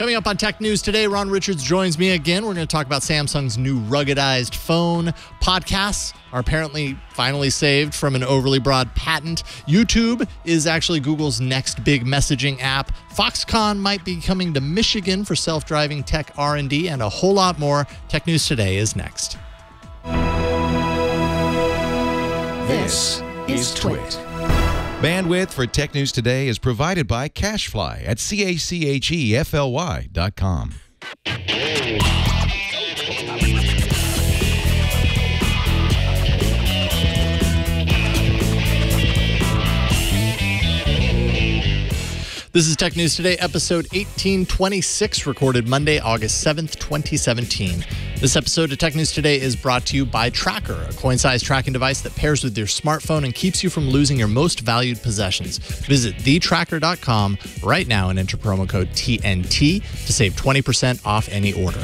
Coming up on Tech News Today, Ron Richards joins me again. We're going to talk about Samsung's new ruggedized phone. Podcasts are apparently finally saved from an overly broad patent. YouTube is actually Google's next big messaging app. Foxconn might be coming to Michigan for self-driving tech R&D, and a whole lot more. Tech News Today is next. This is Twit. Bandwidth for Tech News Today is provided by Cashfly at cachefly.com. This is Tech News Today, episode 1826, recorded Monday, August 7th, 2017. This episode of Tech News Today is brought to you by Tracker, a coin-sized tracking device that pairs with your smartphone and keeps you from losing your most valued possessions. Visit thetracker.com right now and enter promo code TNT to save 20% off any order.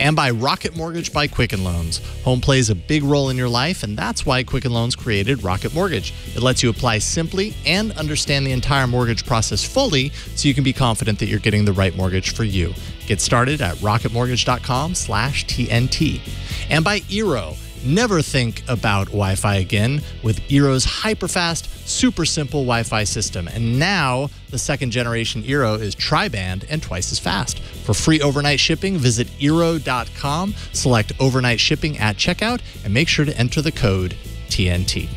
And by Rocket Mortgage by Quicken Loans. Home plays a big role in your life, and that's why Quicken Loans created Rocket Mortgage. It lets you apply simply and understand the entire mortgage process fully, so you can be confident that you're getting the right mortgage for you. Get started at rocketmortgage.com/TNT. And by Eero. Never think about Wi-Fi again with Eero's hyper-fast, super-simple Wi-Fi system. And now, the second-generation Eero is tri-band and twice as fast. For free overnight shipping, visit Eero.com, select Overnight Shipping at checkout, and make sure to enter the code TNT.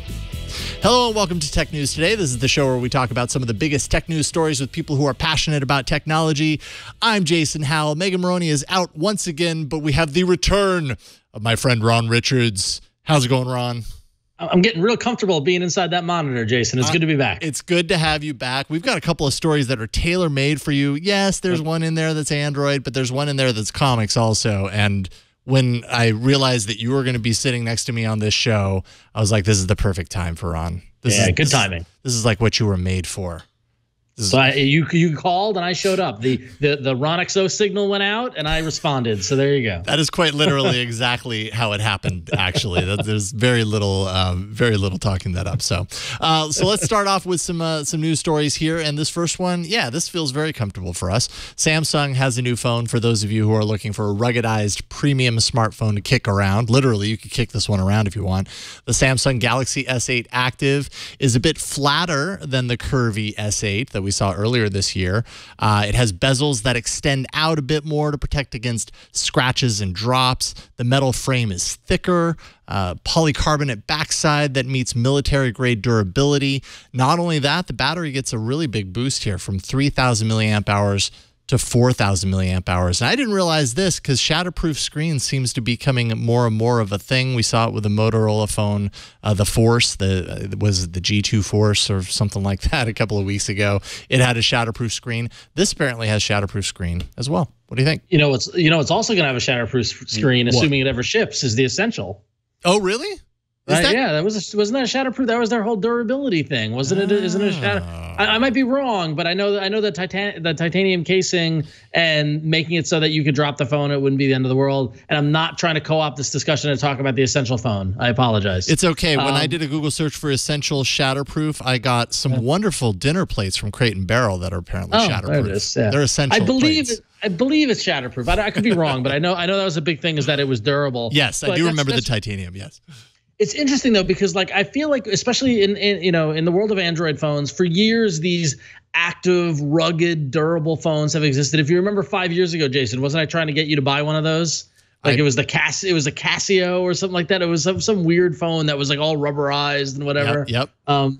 Hello and welcome to Tech News Today. This is the show where we talk about some of the biggest tech news stories with people who are passionate about technology. I'm Jason Howell. Megan Maroney is out once again, but we have the return of my friend Ron Richards. How's it going, Ron? I'm getting real comfortable being inside that monitor, Jason. It's good to be back. It's good to have you back. We've got a couple of stories that are tailor-made for you. Yes, there's one in there that's Android, but there's one in there that's comics also, and when I realized that you were going to be sitting next to me on this show, I was like, this is the perfect time for Ron. This is good timing. This is like what you were made for. So you called and I showed up. The Ronixo signal went out and I responded. So there you go. That is quite literally exactly how it happened, actually. There's very little talking that up. So so let's start off with some news stories here. And this first one, yeah, this feels very comfortable for us. Samsung has a new phone for those of you who are looking for a ruggedized premium smartphone to kick around. Literally, you could kick this one around if you want. The Samsung Galaxy S8 Active is a bit flatter than the curvy S8 that we saw earlier this year. It has bezels that extend out a bit more to protect against scratches and drops. The metal frame is thicker, polycarbonate backside that meets military-grade durability. Not only that, the battery gets a really big boost here from 3,000 milliamp hours to 4,000 milliamp hours. And I didn't realize this because shatterproof screen seems to be becoming more and more of a thing. We saw it with the Motorola phone, the Force, was it the G2 Force or something like that a couple of weeks ago. It had a shatterproof screen. This apparently has shatterproof screen as well. What do you think? You know, it's also going to have a shatterproof screen, assuming it ever ships, is the Essential. Oh, really? Wasn't that shatterproof? That was their whole durability thing, isn't it? I might be wrong, but I know the titanium casing and making it so that you could drop the phone, it wouldn't be the end of the world. And I'm not trying to co-opt this discussion to talk about the Essential phone. I apologize. It's okay. When I did a Google search for Essential shatterproof, I got some wonderful dinner plates from Crate & Barrel that are apparently shatterproof. There it is, yeah. They're Essential. I believe it's shatterproof. I could be wrong, but I know that was a big thing, is that it was durable. Yes, but I do remember the titanium. Yes. It's interesting though, because like I feel like, especially in the world of Android phones, for years these active, rugged, durable phones have existed. If you remember 5 years ago, Jason, wasn't I trying to get you to buy one of those? Like it was a Casio or something like that. It was some weird phone that was like all rubberized and whatever. Yep. But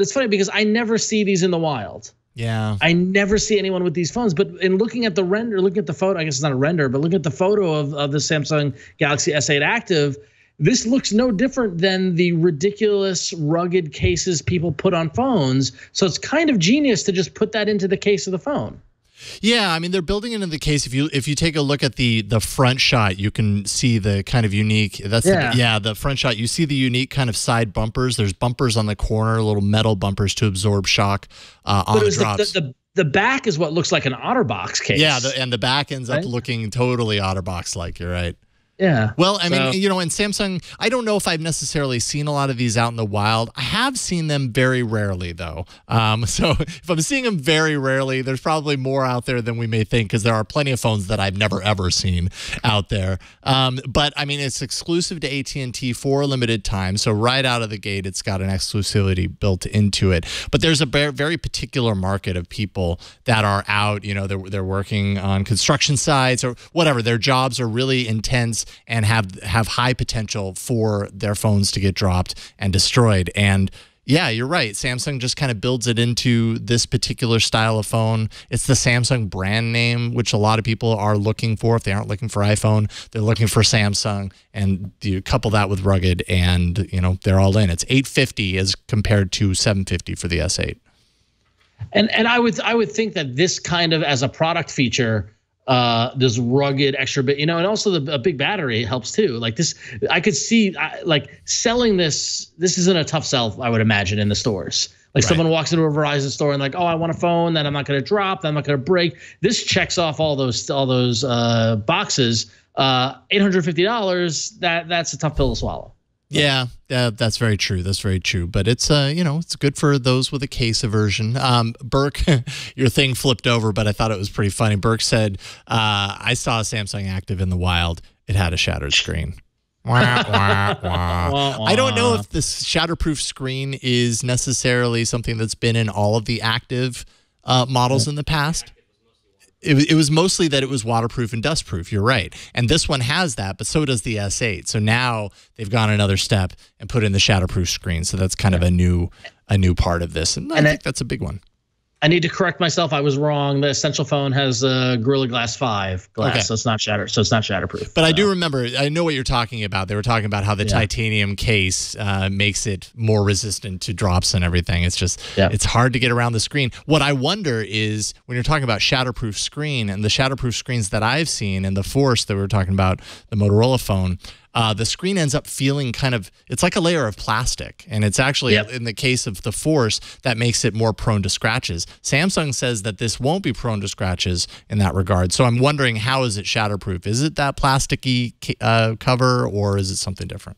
it's funny because I never see these in the wild. Yeah. I never see anyone with these phones, but in looking at the render, looking at the photo, I guess it's not a render, but looking at the photo of the Samsung Galaxy S8 Active, this looks no different than the ridiculous rugged cases people put on phones. So it's kind of genius to just put that into the case of the phone. Yeah, I mean, they're building it into the case. If you take a look at the front shot, you can see the kind of unique. The front shot. You see the unique kind of side bumpers. There's bumpers on the corner, little metal bumpers to absorb shock on drops. The back is what looks like an OtterBox case. Yeah, and the back ends up looking totally OtterBox-like. You're right. Yeah. Well, I mean, you know, and Samsung, I don't know if I've necessarily seen a lot of these out in the wild. I have seen them very rarely, though. So if I'm seeing them very rarely, there's probably more out there than we may think, because there are plenty of phones that I've never, ever seen out there. But, I mean, it's exclusive to AT&T for a limited time. So right out of the gate, it's got an exclusivity built into it. But there's a very particular market of people that are out, you know, they're working on construction sites or whatever. Their jobs are really intense and have high potential for their phones to get dropped and destroyed. And yeah, you're right. Samsung just kind of builds it into this particular style of phone. It's the Samsung brand name, which a lot of people are looking for. If they aren't looking for iPhone, they're looking for Samsung. And you couple that with rugged and, you know, they're all in. It's $850 as compared to $750 for the S8. And I would think that this kind of, as a product feature, this rugged extra bit, you know, and also a big battery helps too. Like this, I could see like selling this. This isn't a tough sell, I would imagine, in the stores. Like someone walks into a Verizon store and like, oh, I want a phone that I'm not going to drop, that I'm not going to break. This checks off all those boxes. $850. That's a tough pill to swallow. Yeah, that's very true. That's very true. But it's, you know, it's good for those with a case aversion. Burke, your thing flipped over, but I thought it was pretty funny. Burke said, I saw a Samsung Active in the wild. It had a shattered screen. I don't know if this shatterproof screen is necessarily something that's been in all of the Active models in the past. It was mostly that it was waterproof and dustproof. You're right. And this one has that, but so does the S8. So now they've gone another step and put in the shatterproof screen. So that's kind of a new part of this. And I think that's a big one. I need to correct myself. I was wrong. The Essential phone has a Gorilla Glass 5 glass, so it's not shattered. So it's not shatterproof. But I do remember. I know what you're talking about. They were talking about how the titanium case makes it more resistant to drops and everything. It's just it's hard to get around the screen. What I wonder is when you're talking about shatterproof screen and the shatterproof screens that I've seen and the Force that we were talking about, the Motorola phone. The screen ends up feeling kind of, it's like a layer of plastic. And it's actually, in the case of the Force, that makes it more prone to scratches. Samsung says that this won't be prone to scratches in that regard. So I'm wondering, how is it shatterproof? Is it that plasticky cover, or is it something different?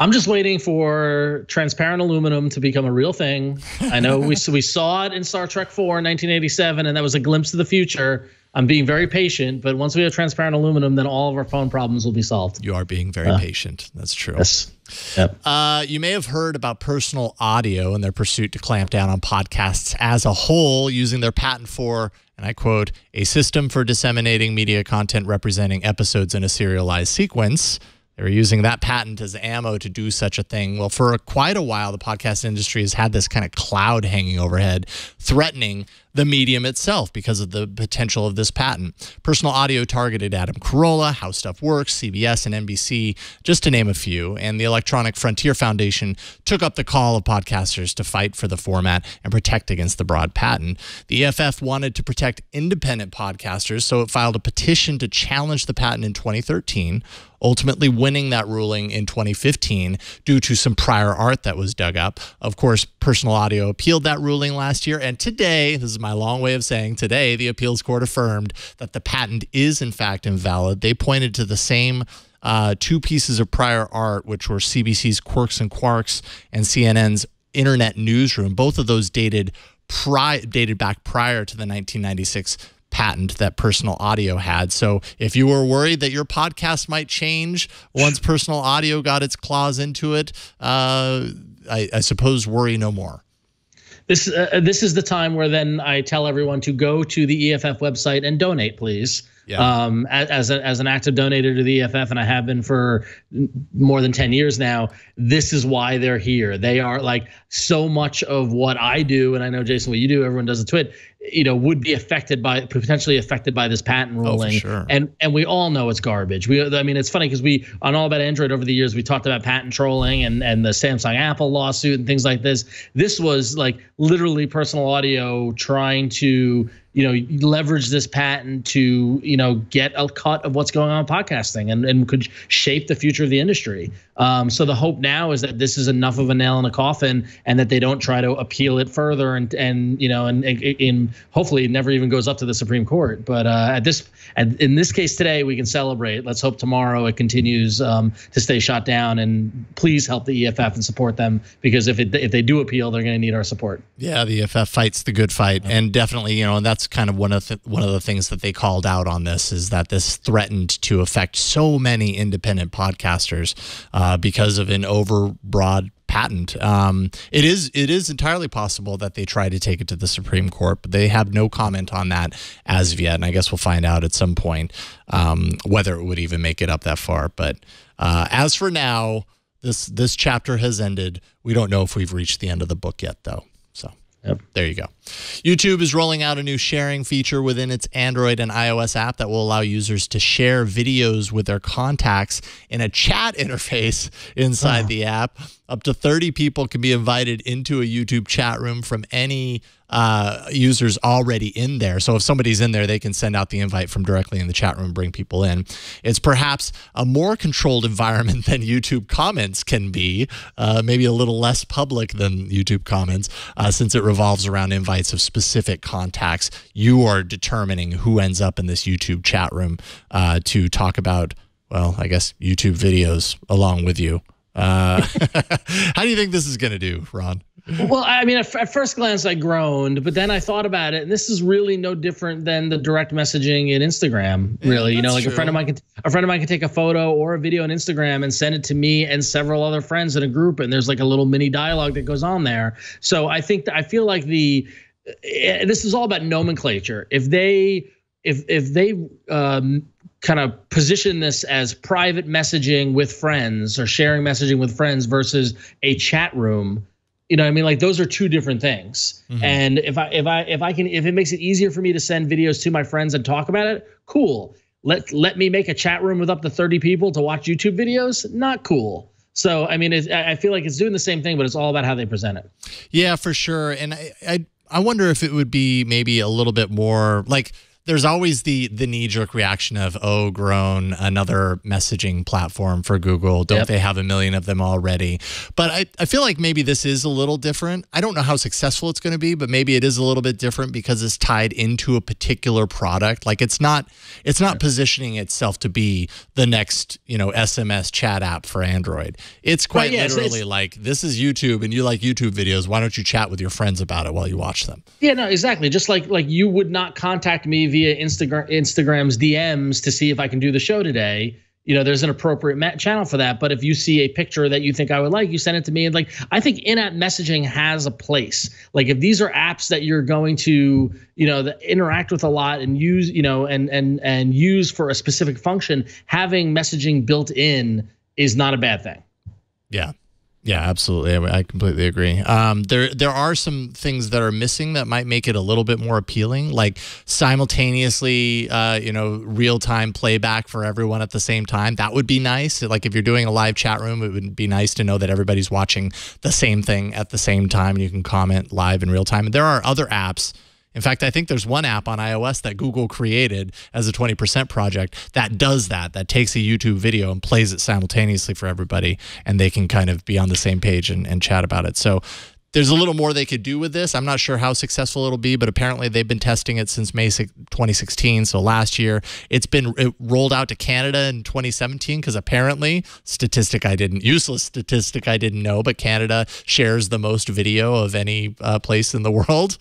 I'm just waiting for transparent aluminum to become a real thing. I know we saw it in Star Trek IV in 1987, and that was a glimpse of the future. I'm being very patient, but once we have transparent aluminum, then all of our phone problems will be solved. You are being very patient. That's true. Yes. Yep. You may have heard about Personal Audio and their pursuit to clamp down on podcasts as a whole using their patent for, and I quote, a system for disseminating media content representing episodes in a serialized sequence. They were using that patent as ammo to do such a thing. Well, for quite a while, the podcast industry has had this kind of cloud hanging overhead, threatening the medium itself because of the potential of this patent. Personal Audio targeted Adam Carolla, How Stuff Works, CBS, and NBC, just to name a few. And the Electronic Frontier Foundation took up the call of podcasters to fight for the format and protect against the broad patent. The EFF wanted to protect independent podcasters, so it filed a petition to challenge the patent in 2013, ultimately winning that ruling in 2015 due to some prior art that was dug up. Of course, Personal Audio appealed that ruling last year, and today, this is my long way of saying today, the appeals court affirmed that the patent is in fact invalid. They pointed to the same two pieces of prior art, which were CBC's Quirks and Quarks and CNN's Internet Newsroom. Both of those dated back prior to the 1996 patent that Personal Audio had. So if you were worried that your podcast might change once Personal Audio got its claws into it, I suppose worry no more. This is the time where then I tell everyone to go to the EFF website and donate, please. Yeah. As an active donator to the EFF, and I have been for more than 10 years now, this is why they're here. They are like so much of what I do, and I know, Jason, what you do, everyone does a twit, you know, would be affected by, potentially affected by this patent ruling. Oh, for sure. And we all know it's garbage. I mean, it's funny because we, on All About Android over the years, we talked about patent trolling and the Samsung Apple lawsuit and things like this. This was like literally Personal Audio trying to leverage this patent to, get a cut of what's going on in podcasting and could shape the future of the industry. So the hope now is that this is enough of a nail in a coffin and that they don't try to appeal it further and hopefully it never even goes up to the Supreme Court. But in this case today, we can celebrate. Let's hope tomorrow it continues to stay shot down, and please help the EFF and support them, because if they do appeal, they're going to need our support. Yeah, the EFF fights the good fight. Okay. And definitely, and that's kind of one of the things that they called out on this, is that this threatened to affect so many independent podcasters because of an overbroad patent. It is entirely possible that they try to take it to the Supreme Court, but they have no comment on that as of yet. And I guess we'll find out at some point whether it would even make it up that far. But as for now, this chapter has ended. We don't know if we've reached the end of the book yet, though. So. Yep. There you go. YouTube is rolling out a new sharing feature within its Android and iOS app that will allow users to share videos with their contacts in a chat interface inside the app. Up to 30 people can be invited into a YouTube chat room from any users already in there. So if somebody's in there, they can send out the invite from directly in the chat room, bring people in. It's perhaps a more controlled environment than YouTube comments can be, maybe a little less public than YouTube comments, since it revolves around invites of specific contacts. You are determining who ends up in this YouTube chat room to talk about, well, I guess YouTube videos along with you. How do you think this is going to do, Ron? Well, I mean, at first glance, I groaned, but then I thought about it, and this is really no different than the direct messaging in Instagram. Really, true. a friend of mine can take a photo or a video on Instagram and send it to me and several other friends in a group, and there's like a little mini dialogue that goes on there. So I think I feel like this is all about nomenclature. If they kind of position this as private messaging with friends or sharing messaging with friends versus a chat room, I mean, like, those are two different things. Mm-hmm. And if it makes it easier for me to send videos to my friends and talk about it, cool. Let me make a chat room with up to 30 people to watch YouTube videos? Not cool. So, I mean, I feel like it's doing the same thing, but it's all about how they present it. Yeah, for sure. And I wonder if it would be maybe a little bit more like, there's always the knee-jerk reaction of, oh, grown, another messaging platform for Google. Don't they have a million of them already? But I feel like maybe this is a little different. I don't know how successful it's going to be, but maybe it is a little bit different because it's tied into a particular product. Like, it's not positioning itself to be the next, SMS chat app for Android. It's quite literally like, this is YouTube and you like YouTube videos. Why don't you chat with your friends about it while you watch them? Yeah, no, exactly. Just like you would not contact me via Instagram's DMs to see if I can do the show today. There's an appropriate channel for that. But if you see a picture that you think I would like, you send it to me. And like, I think in-app messaging has a place. Like, if these are apps that you're going to, interact with a lot and use, and use for a specific function, having messaging built in is not a bad thing. Yeah. Yeah, absolutely. I completely agree. There are some things that are missing that might make it a little bit more appealing, like simultaneously, real-time playback for everyone at the same time. That would be nice. Like, if you're doing a live chat room, it would be nice to know that everybody's watching the same thing at the same time. You can comment live in real time. And there are other apps. In fact, I think there's one app on iOS that Google created as a 20% project that does that, that takes a YouTube video and plays it simultaneously for everybody, and they can kind of be on the same page and chat about it. So there's a little more they could do with this. I'm not sure how successful it'll be, but apparently they've been testing it since May 2016, so last year. It rolled out to Canada in 2017 because apparently, useless statistic I didn't know, but Canada shares the most video of any place in the world.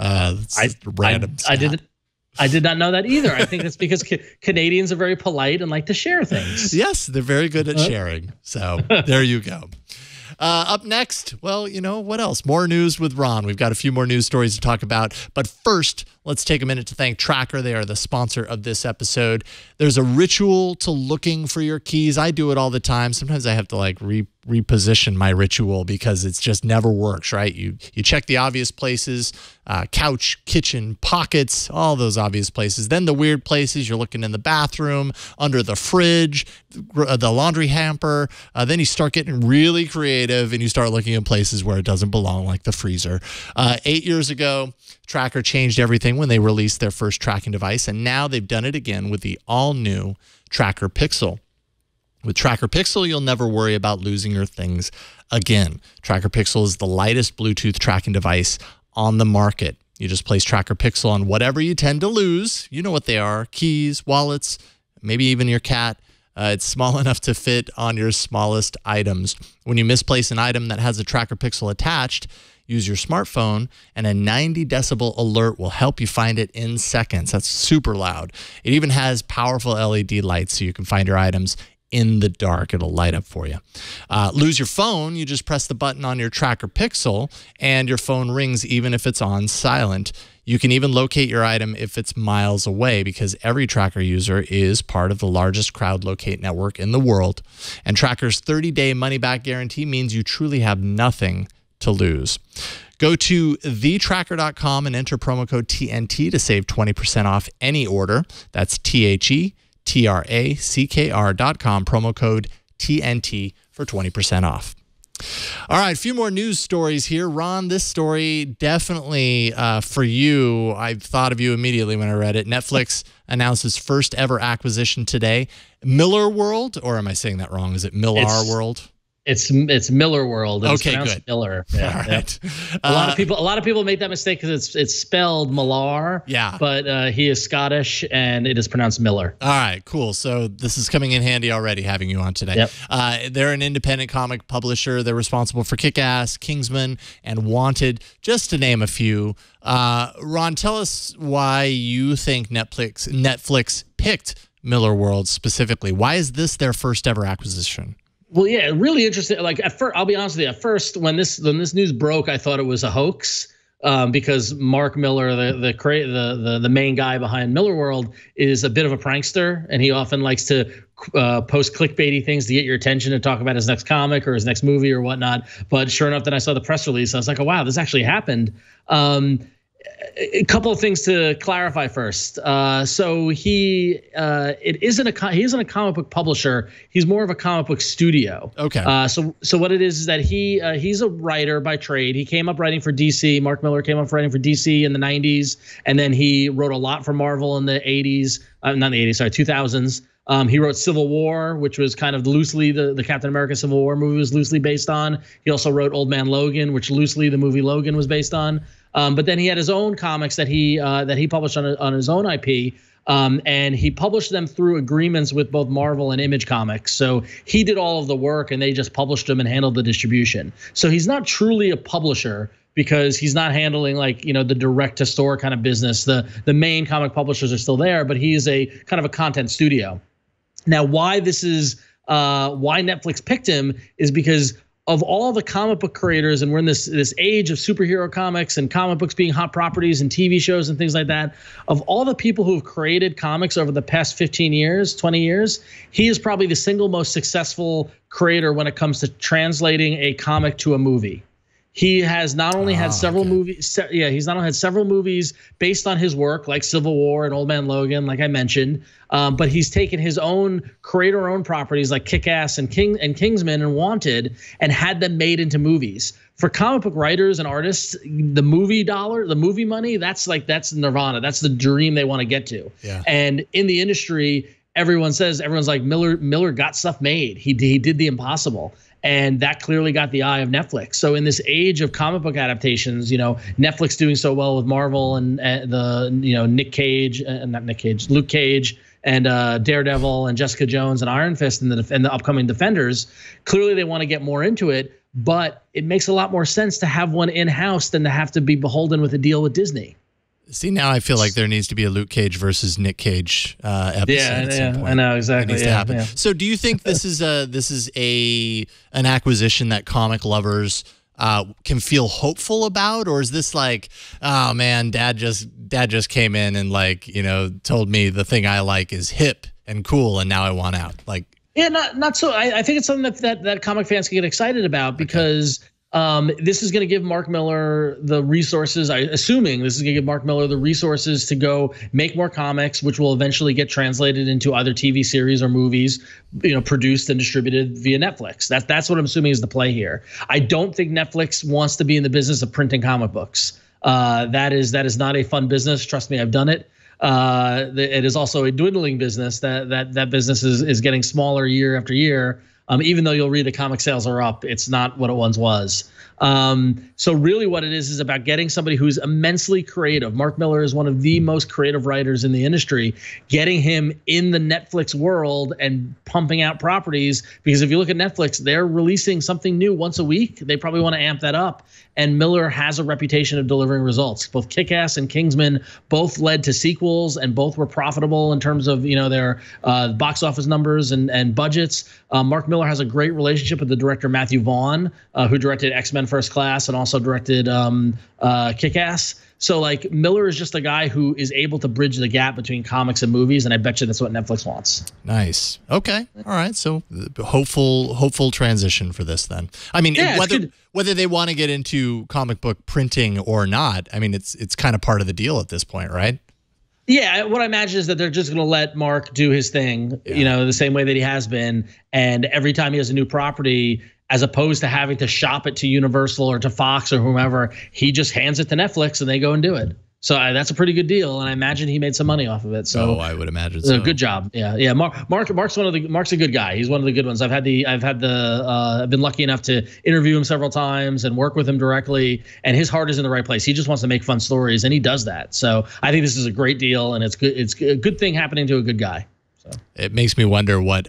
I did not know that either. I think it's because Canadians are very polite and like to share things. Yes, they're very good at sharing. So there you go. Up next, well, what else? More news with Ron. We've got a few more news stories to talk about. But first, let's take a minute to thank Tracker. They are the sponsor of this episode. There's a ritual to looking for your keys. I do it all the time. Sometimes I have to like reposition my ritual because it's just never works, right? You check the obvious places, couch, kitchen, pockets, all those obvious places. Then the weird places, you're looking in the bathroom, under the fridge, the laundry hamper. Then you start getting really creative and you start looking in places where it doesn't belong, like the freezer. 8 years ago, Tracker changed everything. when they released their first tracking device, and now they've done it again with the all-new Tracker Pixel. With Tracker Pixel, you'll never worry about losing your things again. Tracker Pixel is the lightest Bluetooth tracking device on the market. You just place Tracker Pixel on whatever you tend to lose. You know what they are: keys, wallets, maybe even your cat. It's small enough to fit on your smallest items. When you misplace an item that has a Tracker Pixel attached, use your smartphone, and a 90 decibel alert will help you find it in seconds. That's super loud. It even has powerful LED lights so you can find your items in the dark. It'll light up for you. Lose your phone, you just press the button on your Tracker Pixel and your phone rings even if it's on silent. You can even locate your item if it's miles away, because every Tracker user is part of the largest crowd locate network in the world. And Tracker's 30-day money-back guarantee means you truly have nothing to lose. Go to thetracker.com and enter promo code TNT to save 20% off any order. That's THETRACKR.com, promo code TNT for 20% off. All right, a few more news stories here. Ron, this story definitely for you. I thought of you immediately when I read it. Netflix announces first ever acquisition today. Millarworld, or am I saying that wrong? Is it Millarworld? It's Millarworld. Okay, good. Miller. Yeah, all right. Yeah. A lot of people make that mistake because it's spelled Millar. Yeah. But he is Scottish and it is pronounced Miller. All right, cool. So this is coming in handy already having you on today. Yep. They're an independent comic publisher. They're responsible for Kick-Ass, Kingsman, and Wanted, just to name a few. Ron, tell us why you think Netflix picked Millarworld specifically. Why is this their first ever acquisition? Well, yeah, really interesting. Like at first, I'll be honest with you. At first, when this news broke, I thought it was a hoax because Mark Millar, the main guy behind Millarworld, is a bit of a prankster, and he often likes to post clickbaity things to get your attention and talk about his next comic or his next movie or whatnot. But sure enough, then I saw the press release. I was like, oh wow, this actually happened. A couple of things to clarify first. So he isn't a comic book publisher. He's more of a comic book studio. Okay. So what it is that he's a writer by trade. He came up writing for DC. Mark Millar came up writing for DC in the 90s, and then he wrote a lot for Marvel in the 80s. Not the 80s, sorry, 2000s. He wrote Civil War, which was kind of loosely the Captain America Civil War movie was loosely based on. He also wrote Old Man Logan, which loosely the movie Logan was based on. But then he had his own comics that he published on his own IP, and he published them through agreements with both Marvel and Image Comics. So he did all of the work, and they just published them and handled the distribution. So he's not truly a publisher, because he's not handling, like, you know, the direct to store kind of business. The main comic publishers are still there, but he is a kind of a content studio. Now, why Netflix picked him is because of all the comic book creators, and we're in this age of superhero comics and comic books being hot properties and TV shows and things like that. Of all the people who have created comics over the past 15 years, 20 years, he is probably the single most successful creator when it comes to translating a comic to a movie. He has not only had several movies. Yeah, he's not only had several movies based on his work, like Civil War and Old Man Logan, like I mentioned. But he's taken his own creator-owned properties, like Kick-Ass and Kingsman and Wanted, and had them made into movies. For comic book writers and artists, the movie dollar, the movie money, that's nirvana. That's the dream they want to get to. Yeah. And in the industry, everyone's like, Millar got stuff made. He did the impossible. And that clearly got the eye of Netflix. So in this age of comic book adaptations, you know, Netflix doing so well with Marvel and Luke Cage and Daredevil and Jessica Jones and Iron Fist and the upcoming Defenders, clearly they want to get more into it. But it makes a lot more sense to have one in-house than to have to be beholden with a deal with Disney. See, now I feel like there needs to be a Luke Cage versus Nick Cage episode. Yeah, at some point. I know, exactly. It needs to happen. Yeah. So, do you think this is an acquisition that comic lovers can feel hopeful about, or is this like, oh man, dad just came in and, like, you know, told me the thing I like is hip and cool, and now I want out? Like, yeah, not so. I think it's something that comic fans can get excited about, because. Okay. This is going to give Mark Millar the resources. To go make more comics, which will eventually get translated into other TV series or movies, you know, produced and distributed via Netflix. That's what I'm assuming is the play here. I don't think Netflix wants to be in the business of printing comic books. That is not a fun business. Trust me, I've done it. It is also a dwindling business. That business is getting smaller year after year. Even though you'll read the comic sales are up, it's not what it once was. So really what it is about getting somebody who's immensely creative. Mark Millar is one of the most creative writers in the industry, getting him in the Netflix world and pumping out properties. Because if you look at Netflix, they're releasing something new once a week. They probably want to amp that up. And Millar has a reputation of delivering results. Both Kick-Ass and Kingsman both led to sequels and both were profitable in terms of, you know, their box office numbers and budgets. Mark Millar has a great relationship with the director Matthew Vaughn, who directed X-Men First Class and also directed Kick-Ass. So like Millar is just a guy who is able to bridge the gap between comics and movies, and I bet you that's what Netflix wants. Nice. Okay. All right. So hopeful transition for this then. I mean, yeah, whether they want to get into comic book printing or not, I mean, it's kind of part of the deal at this point, right? Yeah, what I imagine is that they're just going to let Mark do his thing, you know, the same way that he has been. And every time he has a new property, as opposed to having to shop it to Universal or to Fox or whomever, he just hands it to Netflix and they go and do it. So that's a pretty good deal, and I imagine he made some money off of it. So I would imagine so. Good job. Yeah. Mark's a good guy. He's one of the good ones. I've been lucky enough to interview him several times and work with him directly. And his heart is in the right place. He just wants to make fun stories, and he does that. So I think this is a great deal, and it's good. It's a good thing happening to a good guy. So it makes me wonder what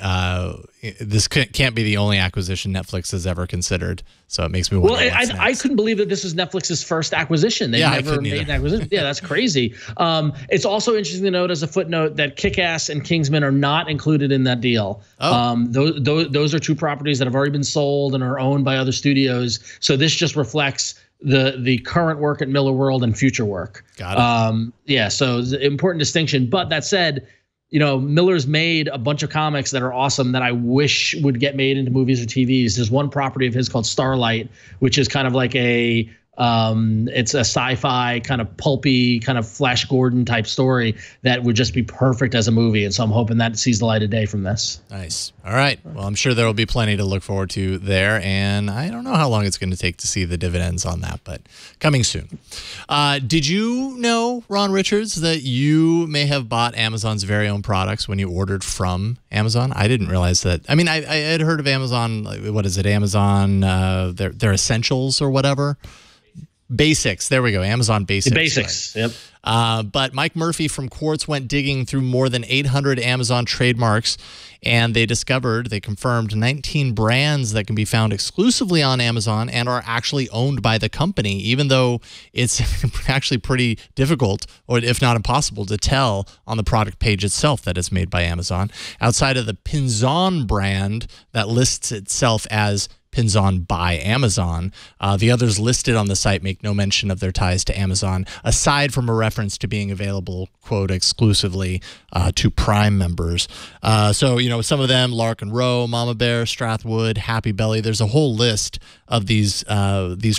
this can't be the only acquisition Netflix has ever considered. So it makes me wonder. Well, I couldn't believe that this is Netflix's first acquisition. They never made an acquisition. Yeah, that's crazy. It's also interesting to note as a footnote that Kick-Ass and Kingsman are not included in that deal. Oh. Those are two properties that have already been sold and are owned by other studios. So this just reflects the current work at Millarworld and future work. Got it. Yeah, so it's an important distinction. But that said, you know, Millar's made a bunch of comics that are awesome that I wish would get made into movies or TVs. There's one property of his called Starlight, which is kind of like a it's a sci-fi kind of pulpy kind of Flash Gordon type story that would just be perfect as a movie. And so I'm hoping that sees the light of day from this. Nice. All right. Well, I'm sure there will be plenty to look forward to there. And I don't know how long it's going to take to see the dividends on that, but coming soon. Did you know, Ron Richards, that you may have bought Amazon's very own products when you ordered from Amazon? I didn't realize that. I mean, I had heard of Amazon. What is it? Amazon, their essentials or whatever. Basics. There we go. Amazon Basics. The Basics. Right. Yep. But Mike Murphy from Quartz went digging through more than 800 Amazon trademarks, and they confirmed 19 brands that can be found exclusively on Amazon and are actually owned by the company, even though it's actually pretty difficult, or if not impossible, to tell on the product page itself that it's made by Amazon. Outside of the Pinzon brand that lists itself as Pinzon by Amazon. The others listed on the site make no mention of their ties to Amazon, aside from a reference to being available, quote, exclusively to Prime members. So, you know, some of them, Larkin Row, Mama Bear, Strathwood, Happy Belly, there's a whole list of these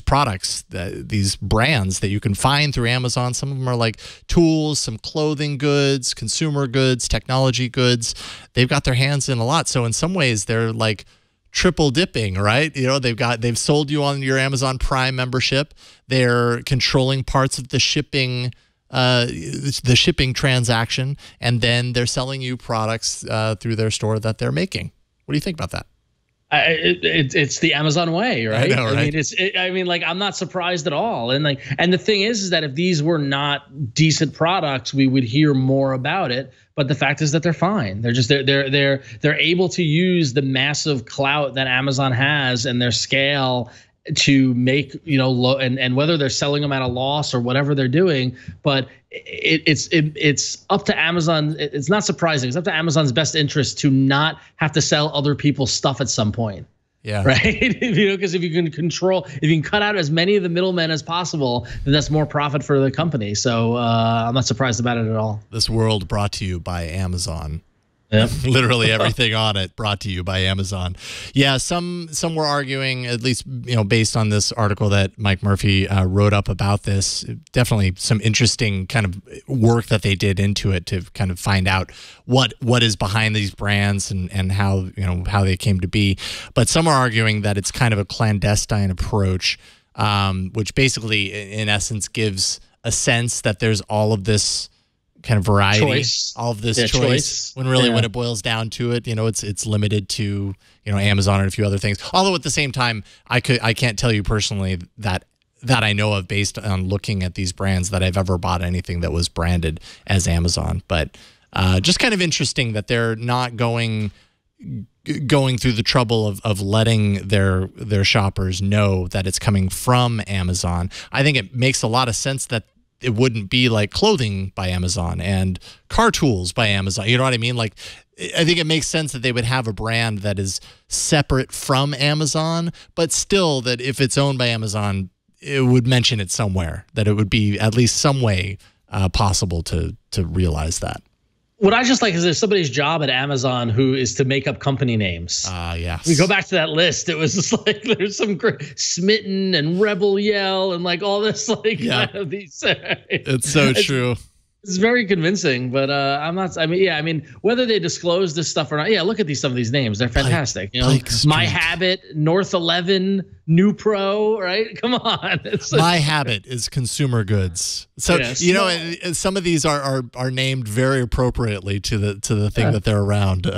products, these brands that you can find through Amazon. Some of them are like tools, some clothing goods, consumer goods, technology goods. They've got their hands in a lot. So in some ways, they're like triple dipping, right? You know, they've sold you on your Amazon Prime membership. They're controlling parts of the shipping transaction, and then they're selling you products through their store that they're making. What do you think about that? It's the Amazon way, right? I know, right? I mean, I'm not surprised at all. And like, and the thing is that if these were not decent products, we would hear more about it. But the fact is that they're fine. They're just they're able to use the massive clout that Amazon has and their scale to make, you know, low, and whether they're selling them at a loss or whatever they're doing, but it's up to Amazon. It's not surprising. It's up to Amazon's best interest to not have to sell other people's stuff at some point. Yeah. Right. You know, because if you can cut out as many of the middlemen as possible, then that's more profit for the company. So I'm not surprised about it at all. This world brought to you by Amazon. Yep. Literally everything on it brought to you by Amazon. Yeah, some were arguing, at least, you know, based on this article that Mike Murphy wrote up about this, definitely some interesting kind of work that they did into it to kind of find out what is behind these brands and how, you know, how they came to be. But some are arguing that it's kind of a clandestine approach which basically, in essence, gives a sense that there's all of this kind of variety, all of this choice, when really when it boils down to it, you know, it's limited to, you know, Amazon and a few other things. Although at the same time, I can't tell you personally that I know of, based on looking at these brands, that I've ever bought anything that was branded as Amazon. But just kind of interesting that they're not going through the trouble of letting their shoppers know that it's coming from Amazon. I think it makes a lot of sense that it wouldn't be like clothing by Amazon and car tools by Amazon. You know what I mean? Like, I think it makes sense that they would have a brand that is separate from Amazon, but still that if it's owned by Amazon, it would mention it somewhere, that it would be at least some way possible to realize that. What I just like is there's somebody's job at Amazon who is to make up company names. Ah, yes. We go back to that list. It was just like there's some Smitten and Rebel Yell and like all this like kind of these. It's so true. It's very convincing, but I'm not. I mean, yeah. I mean, whether they disclose this stuff or not, yeah. Look at these, some of these names. They're fantastic. You know, My Habit, North 11, New Pro. Right? Come on. It's My Habit is consumer goods. So you know, and some of these are named very appropriately to the thing that they're around.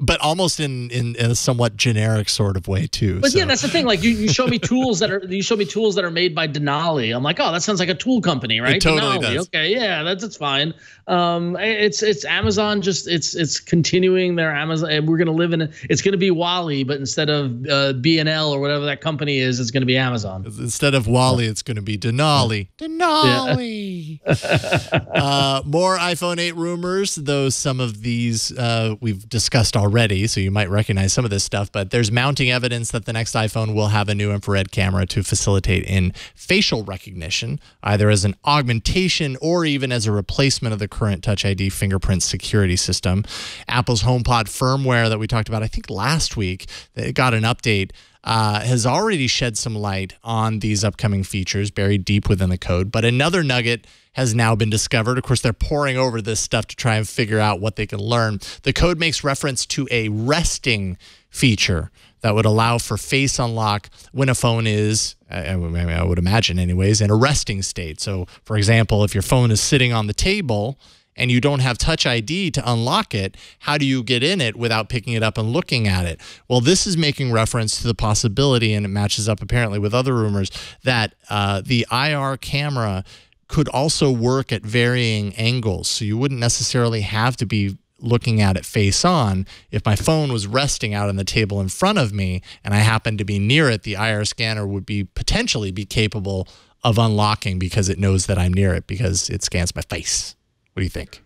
But almost in a somewhat generic sort of way too. But yeah, that's the thing. Like you show me tools that are made by Denali. I'm like, oh, that sounds like a tool company, right? It totally Denali. Does. Okay, yeah, that's fine. It's Amazon. Just it's continuing their Amazon. And we're gonna live in it's gonna be Wally, but instead of B&L or whatever that company is, it's gonna be Amazon. Instead of Wally, it's gonna be Denali. Denali. Yeah. More iPhone 8 rumors, though some of these we've discussed already. So you might recognize some of this stuff, but there's mounting evidence that the next iPhone will have a new infrared camera to facilitate in facial recognition, either as an augmentation or even as a replacement of the current Touch ID fingerprint security system. Apple's HomePod firmware that we talked about, I think last week, that got an update, has already shed some light on these upcoming features buried deep within the code, but another nugget has now been discovered. Of course, they're poring over this stuff to try and figure out what they can learn. The code makes reference to a resting feature that would allow for face unlock when a phone is, I would imagine anyways, in a resting state. So, for example, if your phone is sitting on the table and you don't have Touch ID to unlock it, how do you get in it without picking it up and looking at it? Well, this is making reference to the possibility, and it matches up apparently with other rumors, that the IR camera could also work at varying angles. So you wouldn't necessarily have to be looking at it face on. If my phone was resting out on the table in front of me and I happened to be near it, the IR scanner would be potentially be capable of unlocking because it knows that I'm near it because it scans my face. What do you think?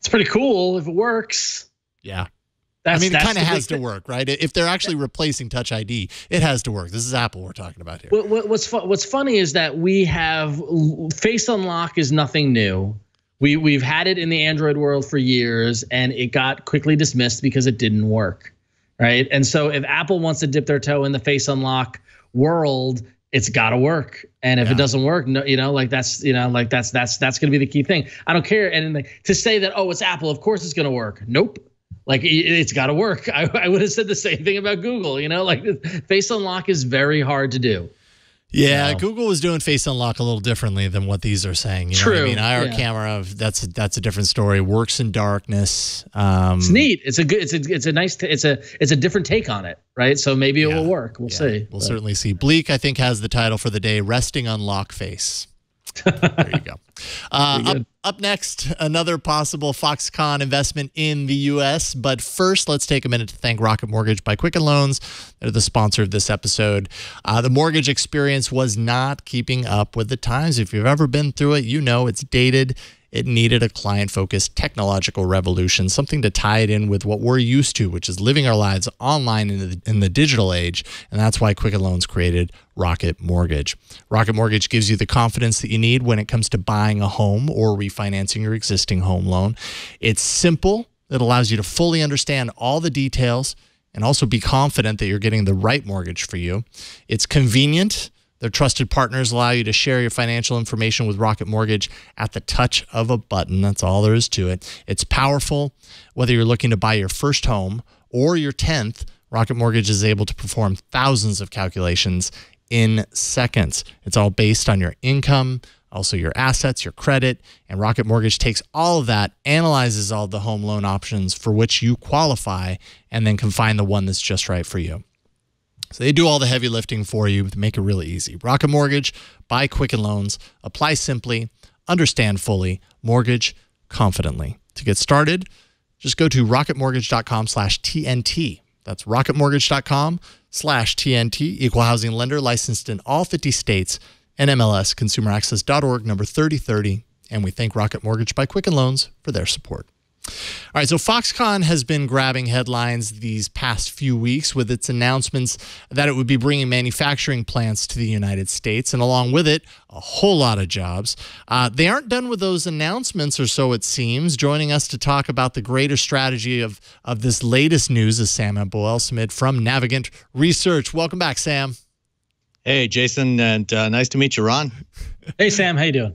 It's pretty cool if it works. Yeah. I mean, it kind of has to work, right? If they're actually replacing Touch ID, it has to work. This is Apple we're talking about here. What's funny is that we have face unlock is nothing new. We've had it in the Android world for years, and it got quickly dismissed because it didn't work, right? And so if Apple wants to dip their toe in the face unlock world, it's got to work. And if it doesn't work, no, you know, like that's going to be the key thing. I don't care. And to say that, oh, it's Apple, of course it's going to work. Nope. Like, it's got to work. I would have said the same thing about Google, you know, like face unlock is very hard to do. Yeah, you know? Google was doing face unlock a little differently than what these are saying. You know what I mean, IR camera, that's a different story. Works in darkness. It's neat. It's a good. It's a nice. It's a different take on it, right? So maybe it will work. We'll see. We'll certainly see. Bleak, I think, has the title for the day: resting unlock face. There you go. Up next, another possible Foxconn investment in the U.S. But first, let's take a minute to thank Rocket Mortgage by Quicken Loans. They're the sponsor of this episode. The mortgage experience was not keeping up with the times. If you've ever been through it, you know it's dated. It needed a client-focused technological revolution, something to tie it in with what we're used to, which is living our lives online in the digital age. And that's why Quicken Loans created Rocket Mortgage. Rocket Mortgage gives you the confidence that you need when it comes to buying a home or refinancing your existing home loan. It's simple. It allows you to fully understand all the details and also be confident that you're getting the right mortgage for you. It's convenient. Their trusted partners allow you to share your financial information with Rocket Mortgage at the touch of a button. That's all there is to it. It's powerful. Whether you're looking to buy your first home or your 10th, Rocket Mortgage is able to perform thousands of calculations in seconds. It's all based on your income, also your assets, your credit, and Rocket Mortgage takes all of that, analyzes all the home loan options for which you qualify, and then can find the one that's just right for you. So they do all the heavy lifting for you to make it really easy. Rocket Mortgage, buy quick in loans, apply simply, understand fully, mortgage confidently. To get started, just go to rocketmortgage.com/TNT. That's rocketmortgage.com/TNT, equal housing lender, licensed in all 50 states, and MLS, consumeraccess.org, number 3030. And we thank Rocket Mortgage by Quicken Loans for their support. All right, so Foxconn has been grabbing headlines these past few weeks with its announcements that it would be bringing manufacturing plants to the United States, and along with it, a whole lot of jobs. They aren't done with those announcements, or so it seems. Joining us to talk about the greater strategy of this latest news is Sam Abouel-Samid from Navigant Research. Welcome back, Sam. Hey, Jason, and nice to meet you, Ron. Hey, Sam, how you doing?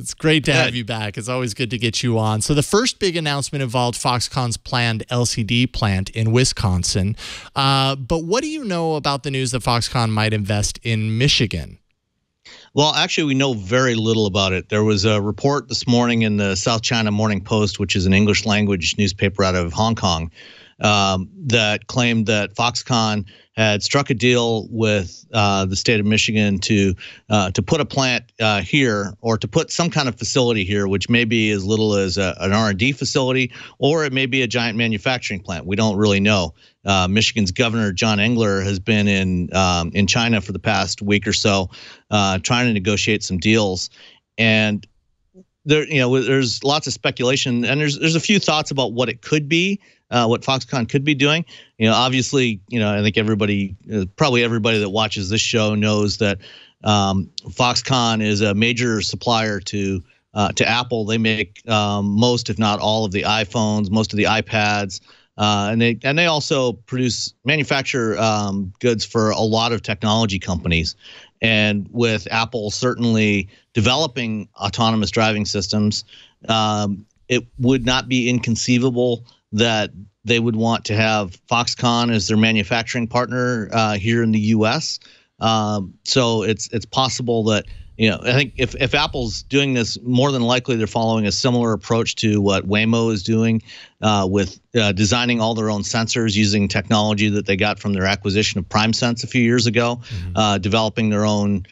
It's great to have you back. It's always good to get you on. So the first big announcement involved Foxconn's planned LCD plant in Wisconsin. But what do you know about the news that Foxconn might invest in Michigan? Well, actually, we know very little about it. There was a report this morning in the South China Morning Post, which is an English language newspaper out of Hong Kong, that claimed that Foxconn had struck a deal with the state of Michigan to put a plant here, or to put some kind of facility here, which may be as little as an R&D facility, or it may be a giant manufacturing plant. We don't really know. Michigan's governor, John Engler, has been in China for the past week or so, trying to negotiate some deals. And there, you know, there's lots of speculation, and there's a few thoughts about what it could be. What Foxconn could be doing. You know, obviously, you know, I think everybody, probably everybody that watches this show knows that Foxconn is a major supplier to Apple. They make most, if not all, of the iPhones, most of the iPads, and they also manufacture goods for a lot of technology companies. And with Apple certainly developing autonomous driving systems, it would not be inconceivable that they would want to have Foxconn as their manufacturing partner here in the U.S. So it's possible that, you know, I think if Apple's doing this, more than likely they're following a similar approach to what Waymo is doing with designing all their own sensors using technology that they got from their acquisition of PrimeSense a few years ago, developing their own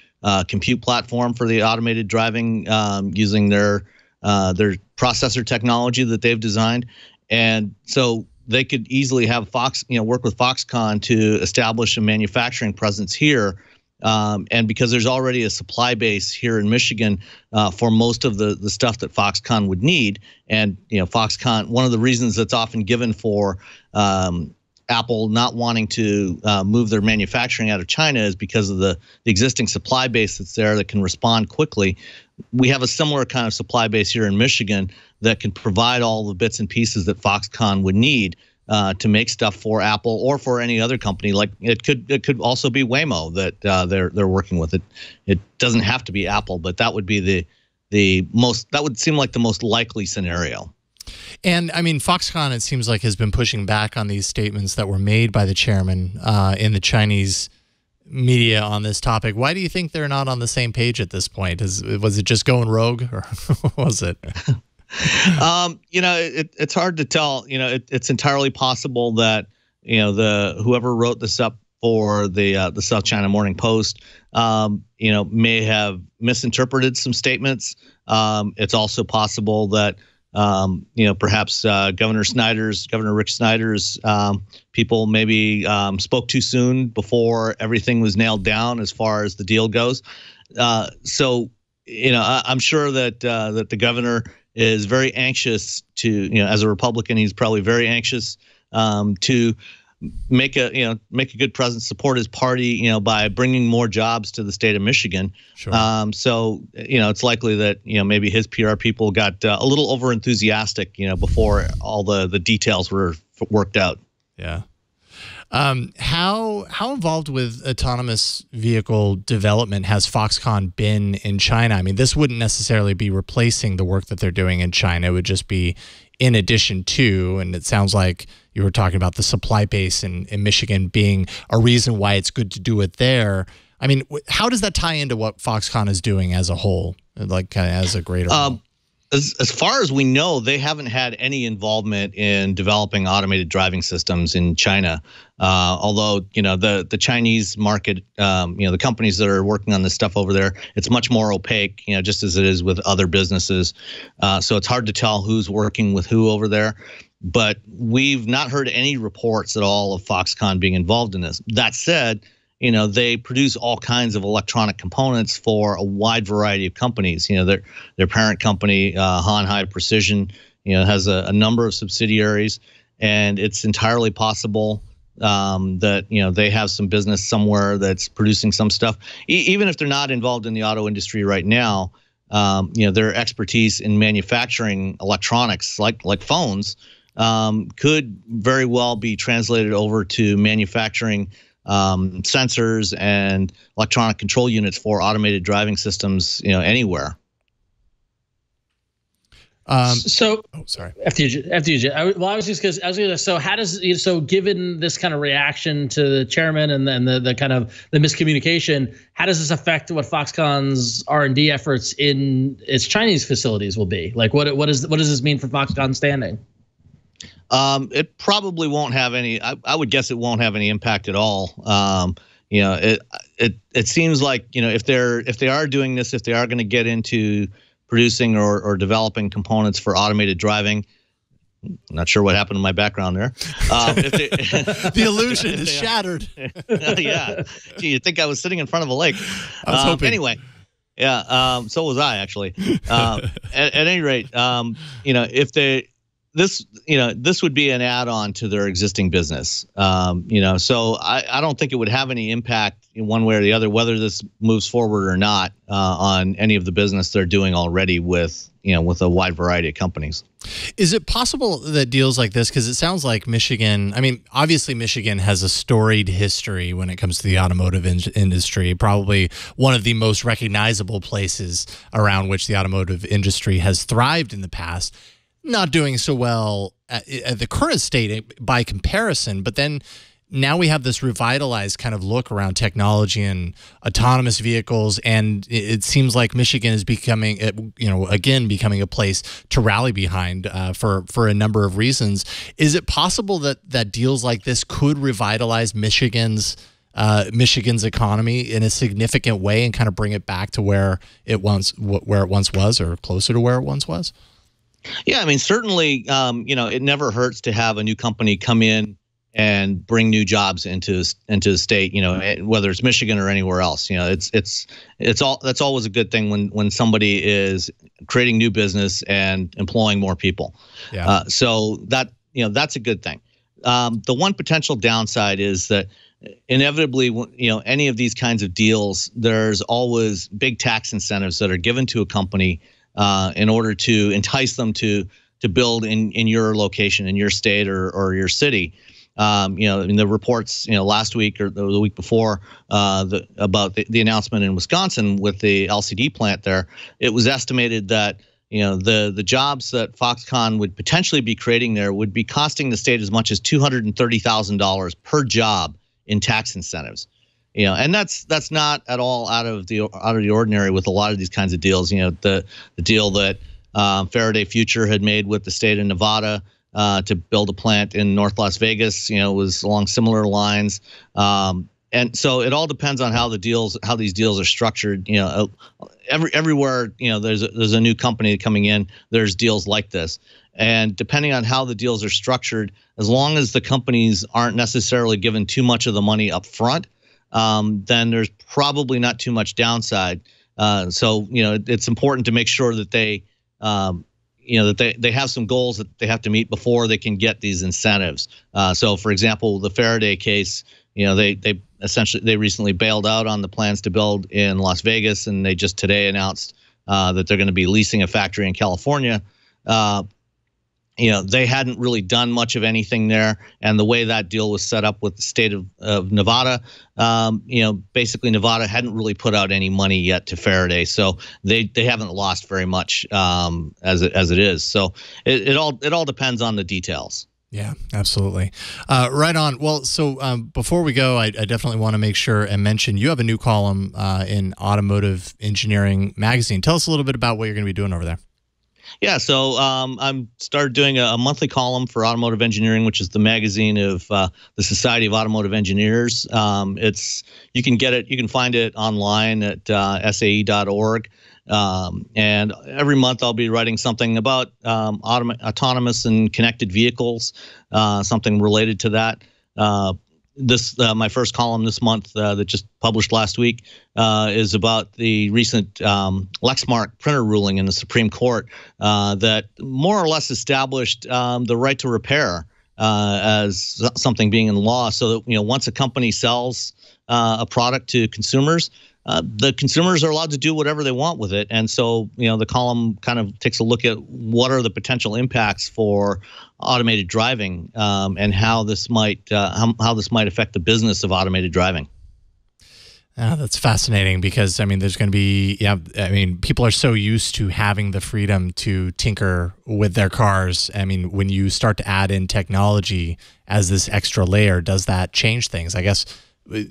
compute platform for the automated driving using their processor technology that they've designed. And so they could easily have work with Foxconn to establish a manufacturing presence here. And because there's already a supply base here in Michigan for most of the stuff that Foxconn would need. And, you know, Foxconn, one of the reasons that's often given for Apple not wanting to move their manufacturing out of China is because of the existing supply base that's there that can respond quickly. We have a similar kind of supply base here in Michigan that can provide all the bits and pieces that Foxconn would need to make stuff for Apple or for any other company. Like it could also be Waymo that they're working with. It doesn't have to be Apple, but that would be that would seem like the most likely scenario. And I mean, Foxconn, it seems like, has been pushing back on these statements that were made by the chairman in the Chinese media on this topic. Why do you think they're not on the same page at this point? Was it just going rogue, or was it? You know, it's hard to tell. You know, it's entirely possible that, you know, whoever wrote this up for the South China Morning Post, you know, may have misinterpreted some statements. It's also possible that you know, perhaps Governor Rick Snyder's people maybe spoke too soon before everything was nailed down as far as the deal goes. So, you know, I'm sure that that the governor is very anxious to, you know, as a Republican, he's probably very anxious to make a good presence, support his party, you know, by bringing more jobs to the state of Michigan. Sure. So, you know, it's likely that, you know, maybe his PR people got a little over enthusiastic, you know, before all the details were worked out. Yeah. How involved with autonomous vehicle development has Foxconn been in China? I mean, this wouldn't necessarily be replacing the work that they're doing in China. It would just be in addition to, and it sounds like you were talking about the supply base in Michigan being a reason why it's good to do it there. I mean, how does that tie into what Foxconn is doing as a whole, like kind of as a greater? As far as we know, they haven't had any involvement in developing automated driving systems in China. Although, you know, the Chinese market, you know, the companies that are working on this stuff over there, it's much more opaque, you know, just as it is with other businesses. So it's hard to tell who's working with who over there. But we've not heard any reports at all of Foxconn being involved in this. That said, you know, they produce all kinds of electronic components for a wide variety of companies. You know, their parent company, Hanhai Precision, you know, has a number of subsidiaries, and it's entirely possible that, you know, they have some business somewhere that's producing some stuff. Even if they're not involved in the auto industry right now, you know, their expertise in manufacturing electronics, like phones, could very well be translated over to manufacturing sensors and electronic control units for automated driving systems, you know, anywhere. After you, well, I was gonna. So how does given this kind of reaction to the chairman and then the kind of the miscommunication, how does this affect what Foxconn's R&D efforts in its Chinese facilities will be? Like, what does this mean for Foxconn standing? It probably won't have any. I would guess it won't have any impact at all. You know, it seems like, you know, if they are doing this, if they are going to get into producing or developing components for automated driving, I'm not sure what happened to my background there. The illusion is shattered. Yeah, gee, you'd think I was sitting in front of a lake. I was hoping. Anyway. Yeah. So was I, actually. At any rate, you know, if they. This, you know, this would be an add-on to their existing business, you know. So I don't think it would have any impact in one way or the other whether this moves forward or not on any of the business they're doing already with, you know, with a wide variety of companies. Is it possible that deals like this, because it sounds like Michigan, I mean, obviously Michigan has a storied history when it comes to the automotive industry, probably one of the most recognizable places around which the automotive industry has thrived in the past. Not doing so well at the current state by comparison, but then now we have this revitalized kind of look around technology and autonomous vehicles, and it seems like Michigan is becoming, you know, again becoming a place to rally behind for a number of reasons. Is it possible that deals like this could revitalize Michigan's economy in a significant way and kind of bring it back to where it once was, or closer to where it once was? Yeah, I mean, certainly, you know, it never hurts to have a new company come in and bring new jobs into the state, you know, whether it's Michigan or anywhere else. You know, it's all, that's always a good thing when somebody is creating new business and employing more people. Yeah. So that, you know, that's a good thing. The one potential downside is that inevitably, you know, any of these kinds of deals, there's always big tax incentives that are given to a company in order to entice them to build in your location, in your state or your city. You know, in the reports, you know, last week or the week before about the announcement in Wisconsin with the LCD plant there, it was estimated that, you know, the jobs that Foxconn would potentially be creating there would be costing the state as much as $230,000 per job in tax incentives. You know, and that's not at all out of the ordinary with a lot of these kinds of deals. You know, the deal that Faraday Future had made with the state of Nevada to build a plant in North Las Vegas, you know, was along similar lines. And so it all depends on how these deals are structured. You know, everywhere, you know, there's a new company coming in, there's deals like this. And depending on how the deals are structured, as long as the companies aren't necessarily given too much of the money up front, then there's probably not too much downside. So, you know, it's important to make sure that they, you know, that they have some goals that they have to meet before they can get these incentives. So, for example, the Faraday case, you know, they recently bailed out on the plans to build in Las Vegas, and they just today announced that they're going to be leasing a factory in California. You know, they hadn't really done much of anything there, and the way that deal was set up with the state of Nevada, you know, basically Nevada hadn't really put out any money yet to Faraday, so they haven't lost very much as it is. So it all depends on the details. Yeah, absolutely. Right on. Well, so before we go, I definitely want to make sure and mention you have a new column in Automotive Engineering Magazine. Tell us a little bit about what you're going to be doing over there. Yeah, so I'm started doing a monthly column for Automotive Engineering, which is the magazine of the Society of Automotive Engineers. You can get it, you can find it online at sae.org. And every month I'll be writing something about autonomous and connected vehicles, something related to that. My first column this month that just published last week is about the recent Lexmark printer ruling in the Supreme Court that more or less established the right to repair as something being in law, so that once a company sells a product to consumers, the consumers are allowed to do whatever they want with it. And so, the column kind of takes a look at what are the potential impacts for automated driving and how this might affect the business of automated driving. That's fascinating because, I mean, there's going to be, people are so used to having the freedom to tinker with their cars. I mean, when you start to add in technology as this extra layer, does that change things? I guess,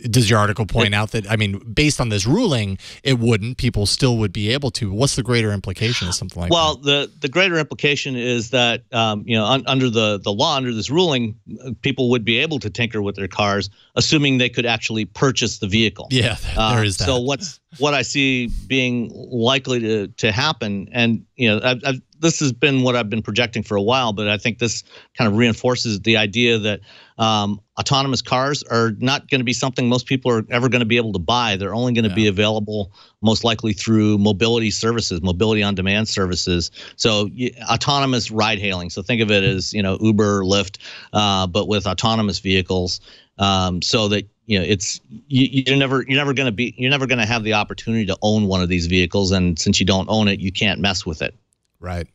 does your article point out that, I mean, based on this ruling, it wouldn't. People still would be able to. What's the greater implication of something like that? Well, the greater implication is that, under the law, under this ruling, people would be able to tinker with their cars, assuming they could actually purchase the vehicle. Yeah, there is that. So what I see being likely to happen, and, this has been what I've been projecting for a while, but I think this kind of reinforces the idea that autonomous cars are not going to be something most people are ever going to be able to buy. They're only going to be available most likely through mobility services, mobility on demand services. So autonomous ride hailing. So think of it as, Uber, Lyft, but with autonomous vehicles, so that you're never going to have the opportunity to own one of these vehicles. And since you don't own it, you can't mess with it. Right.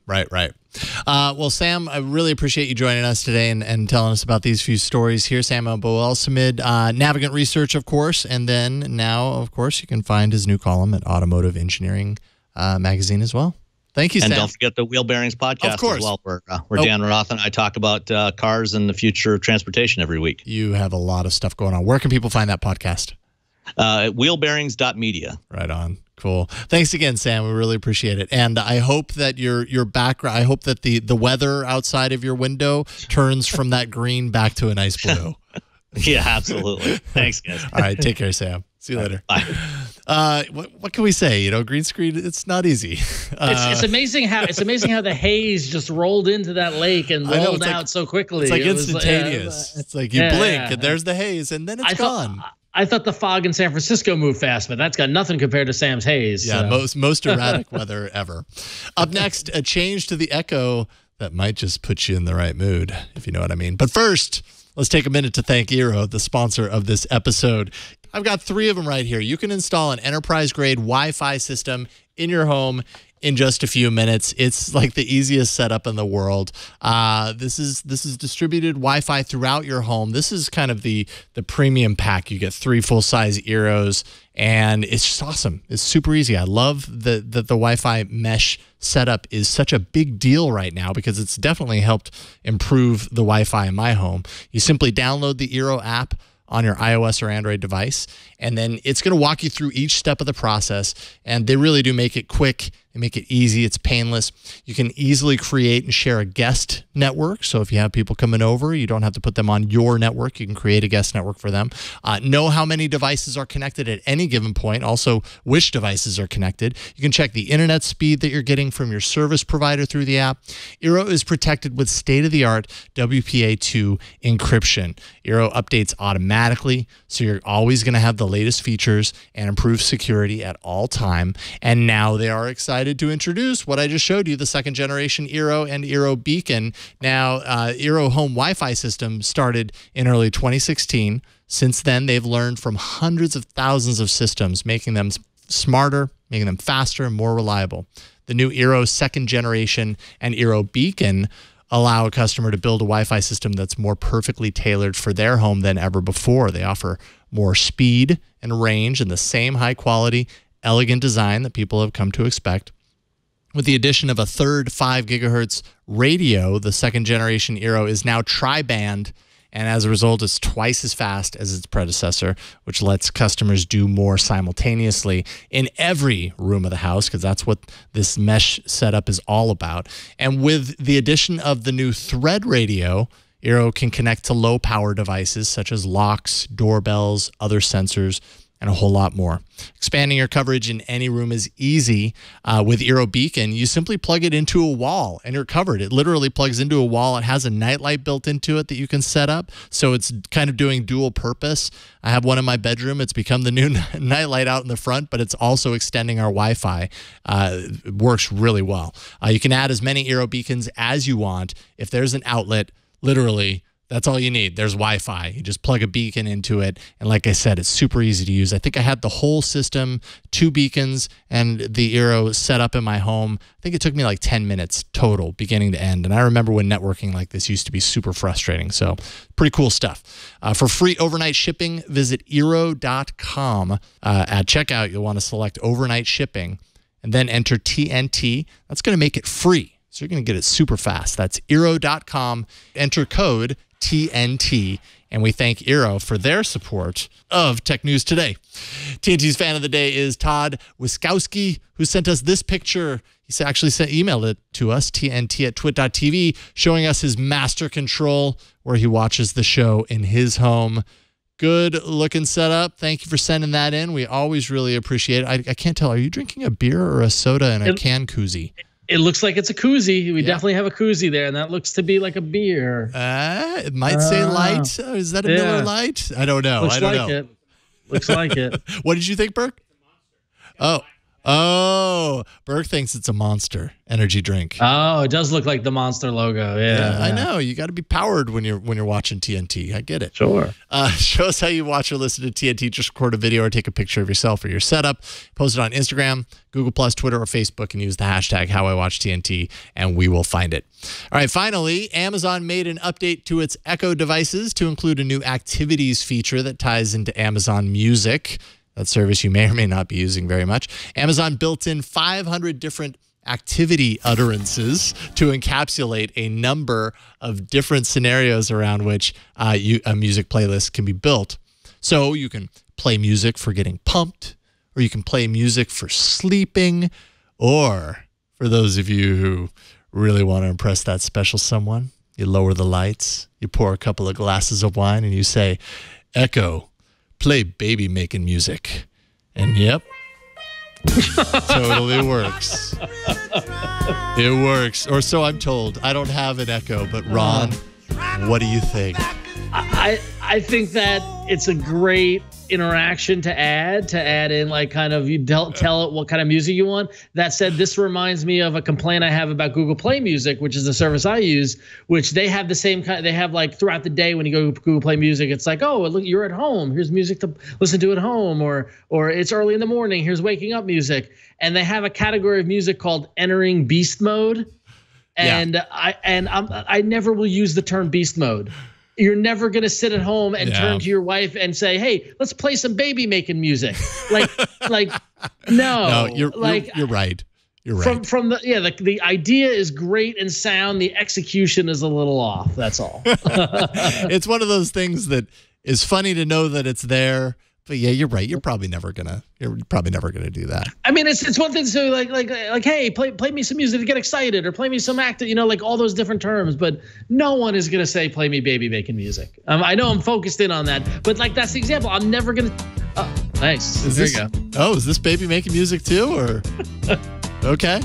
Well, Sam, I really appreciate you joining us today and telling us about these few stories here. Sam Boelsemid, Navigant Research, of course. And then now, of course, you can find his new column at Automotive Engineering Magazine as well. Thank you, Sam. And don't forget the Wheel Bearings podcast as well, where Dan Roth and I talk about cars and the future of transportation every week. You have a lot of stuff going on. Where can people find that podcast? At wheelbearings.media. Right on. Cool. Thanks again, Sam. We really appreciate it. And I hope that your background, I hope that the weather outside of your window turns from that green back to a nice blue. Yeah, absolutely. Thanks, guys. All right. Take care, Sam. See you later. Bye. What can we say? Green screen, it's not easy. It's amazing how the haze just rolled into that lake and rolled out so quickly. It's like instantaneous. It's like you blink and there's the haze and then it's gone. I thought the fog in San Francisco moved fast, but that's got nothing compared to Sam's haze. Yeah, so. most erratic weather ever. Up next, a change to the Echo that might just put you in the right mood, if you know what I mean. But first, let's take a minute to thank Eero, the sponsor of this episode. I've got 3 of them right here. You can install an enterprise-grade Wi-Fi system in your home in just a few minutes. It's like the easiest setup in the world. This is distributed Wi-Fi throughout your home. This is kind of the premium pack. You get 3 full-size Eeros, and it's just awesome. It's super easy. I love that the Wi-Fi mesh setup is such a big deal right now because it's definitely helped improve the Wi-Fi in my home. You simply download the Eero app on your iOS or Android device, and then it's going to walk you through each step of the process, and they really do make it quick. They make it easy. It's painless. You can easily create and share a guest network, so if you have people coming over, you don't have to put them on your network. You can create a guest network for them. Know how many devices are connected at any given point, also which devices are connected. You can check the internet speed that you're getting from your service provider through the app. Eero is protected with state-of-the-art WPA2 encryption. Eero updates automatically, so you're always going to have the latest features and improved security at all time. And now they are excited to introduce what I just showed you, the 2nd generation Eero and Eero Beacon. Now, Eero Home Wi-Fi system started in early 2016. Since then, they've learned from hundreds of thousands of systems, making them smarter, making them faster and more reliable. The new Eero 2nd generation and Eero Beacon allow a customer to build a Wi-Fi system that's more perfectly tailored for their home than ever before. They offer more speed and range and the same high quality, elegant design that people have come to expect. With the addition of a third 5 gigahertz radio, the second generation Eero is now tri-band, and as a result, it's twice as fast as its predecessor, which lets customers do more simultaneously in every room of the house, because that's what this mesh setup is all about. And with the addition of the new Thread radio, Eero can connect to low-power devices such as locks, doorbells, other sensors, and a whole lot more. Expanding your coverage in any room is easy. With Eero Beacon, you simply plug it into a wall and you're covered. It literally plugs into a wall. It has a nightlight built into it that you can set up. So it's kind of doing dual purpose. I have one in my bedroom. It's become the new nightlight out in the front, but it's also extending our Wi-Fi. It works really well. You can add as many Eero Beacons as you want. If there's an outlet, literally, that's all you need. There's Wi-Fi. You just plug a beacon into it. And like I said, it's super easy to use. I think I had the whole system, 2 beacons, and the Eero set up in my home. I think it took me like 10 minutes total, beginning to end. And I remember when networking like this used to be super frustrating. So pretty cool stuff. For free overnight shipping, visit Eero.com. At checkout, you'll want to select overnight shipping and then enter TNT. That's going to make it free. So you're going to get it super fast. That's Eero.com. Enter code TNT. And we thank Eero for their support of Tech News Today. TNT's fan of the day is Todd Wiskowski, who sent us this picture. He actually emailed it to us, TNT@twit.tv, showing us his master control where he watches the show in his home. Good looking setup. Thank you for sending that in. We always really appreciate it. I can't tell. Are you drinking a beer or a soda in a can koozie? It looks like it's a koozie. We definitely have a koozie there, and that looks to be like a beer. It might say light. Is that a Miller Light? I don't know. I don't know. Looks like it. What did you think, Burke? Oh. Oh, Burke thinks it's a Monster energy drink. Oh, it does look like the Monster logo. Yeah, I know. You got to be powered when you're watching TNT. I get it. Sure. Show us how you watch or listen to TNT. Just record a video or take a picture of yourself or your setup. Post it on Instagram, Google+, Twitter, or Facebook, and use the hashtag #HowIWatchTNT, and we will find it. All right, finally, Amazon made an update to its Echo devices to include a new activities feature that ties into Amazon Music. That service you may or may not be using very much. Amazon built in 500 different activity utterances to encapsulate a number of different scenarios around which a music playlist can be built. So you can play music for getting pumped, or you can play music for sleeping, or for those of you who really want to impress that special someone, you lower the lights, you pour a couple of glasses of wine, and you say, "Echo, play baby making music," and yep, totally works. It works, or so I'm told. I don't have an Echo, but Ron, what do you think? I think that it's a great interaction to add in, like, kind of, you tell it what kind of music you want. That said, this reminds me of a complaint I have about Google Play Music, which is the service I use, which they have the same kind. They have, like, throughout the day when you go to Google Play Music, it's like, oh, look, you're at home, here's music to listen to at home, or it's early in the morning, here's waking up music. And they have a category of music called entering beast mode. And I never will use the term beast mode. You're never going to sit at home and turn to your wife and say, "Hey, let's play some baby making music." Like, no, you're right. You're right. From the, the idea is great and sound. The execution is a little off. That's all. It's one of those things that is funny to know that it's there. But yeah, you're right. You're probably never gonna do that. I mean, it's one thing to say, like hey, play me some music to get excited, or play me some active, you know, like all those different terms. But no one is gonna say, "Play me baby making music." I know I'm focused in on that, but like that's the example. I'm never gonna. Oh, nice. There you go. Oh, is this baby making music too, or? Okay.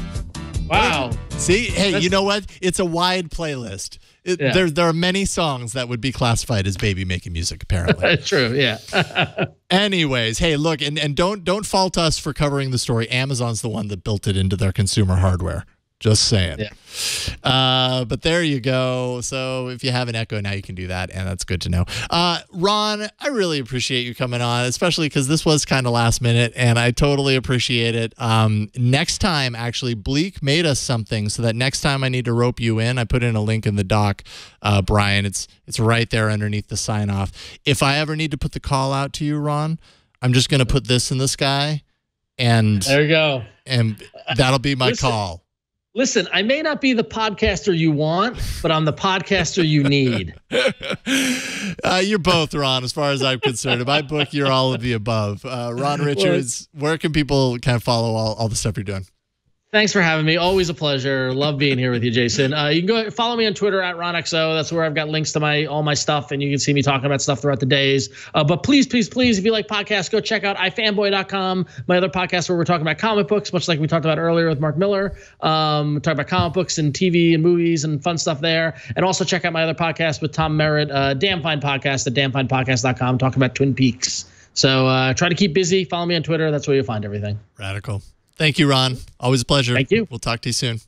Wow. See, hey, that's, you know what? It's a wide playlist. There are many songs that would be classified as baby making music, apparently. True, yeah. Anyways, hey, look, and don't fault us for covering the story. Amazon's the one that built it into their consumer hardware. Just saying. Yeah. But there you go. So if you have an Echo now, you can do that, and that's good to know. Ron, I really appreciate you coming on, especially because this was kind of last minute, and I totally appreciate it. Next time, actually, Bleak made us something so that next time I need to rope you in, I put in a link in the doc, Brian. It's right there underneath the sign-off. If I ever need to put the call out to you, Ron, I'm just going to put this in the sky, and there you go. And that'll be my call. Listen, I may not be the podcaster you want, but I'm the podcaster you need. You're both, Ron, as far as I'm concerned. In my book, you're all of the above. Ron Richards, where can people kind of follow all the stuff you're doing? Thanks for having me. Always a pleasure. Love being here with you, Jason. You can go follow me on Twitter at RonXO. That's where I've got links to all my stuff, and you can see me talking about stuff throughout the days. But please, please, please, if you like podcasts, go check out ifanboy.com, my other podcast where we're talking about comic books, much like we talked about earlier with Mark Millar. Talk about comic books and TV and movies and fun stuff there. And also check out my other podcast with Tom Merritt, Damn Fine Podcast at damnfinepodcast.com, talking about Twin Peaks. So try to keep busy. Follow me on Twitter. That's where you'll find everything. Radical. Thank you, Ron. Always a pleasure. Thank you. We'll talk to you soon.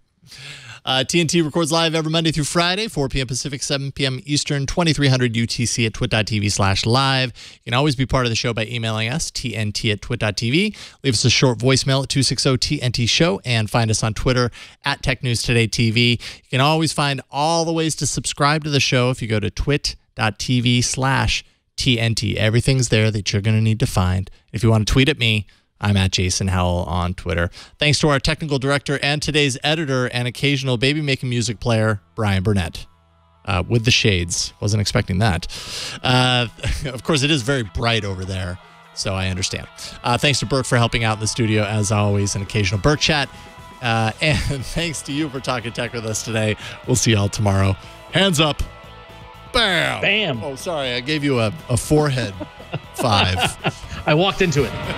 TNT records live every Monday through Friday, 4 p.m. Pacific, 7 p.m. Eastern, 2300 UTC at twit.tv/live. You can always be part of the show by emailing us, tnt@twit.tv. Leave us a short voicemail at 260-TNT-SHOW and find us on Twitter at TechNewsTodayTV. You can always find all the ways to subscribe to the show if you go to twit.tv/TNT. Everything's there that you're going to need to find. If you want to tweet at me, I'm at Jason Howell on Twitter. Thanks to our technical director and today's editor and occasional baby-making music player, Brian Burnett. With the shades. Wasn't expecting that. Of course, it is very bright over there, so I understand. Thanks to Burke for helping out in the studio, as always, an occasional Burke chat. And thanks to you for talking tech with us today. We'll see y'all tomorrow. Hands up. Bam. Bam. Oh, sorry. I gave you a forehead five. I walked into it.